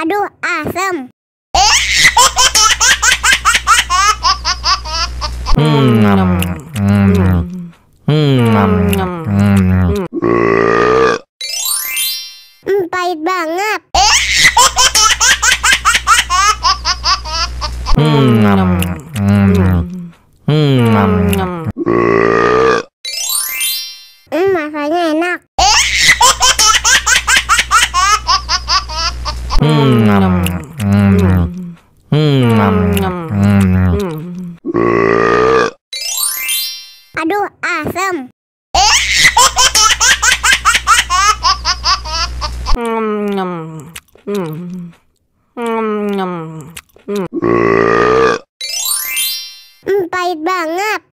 Aduh, asem. Pahit banget. Rasanya enak. Aduh, asem. Pahit banget.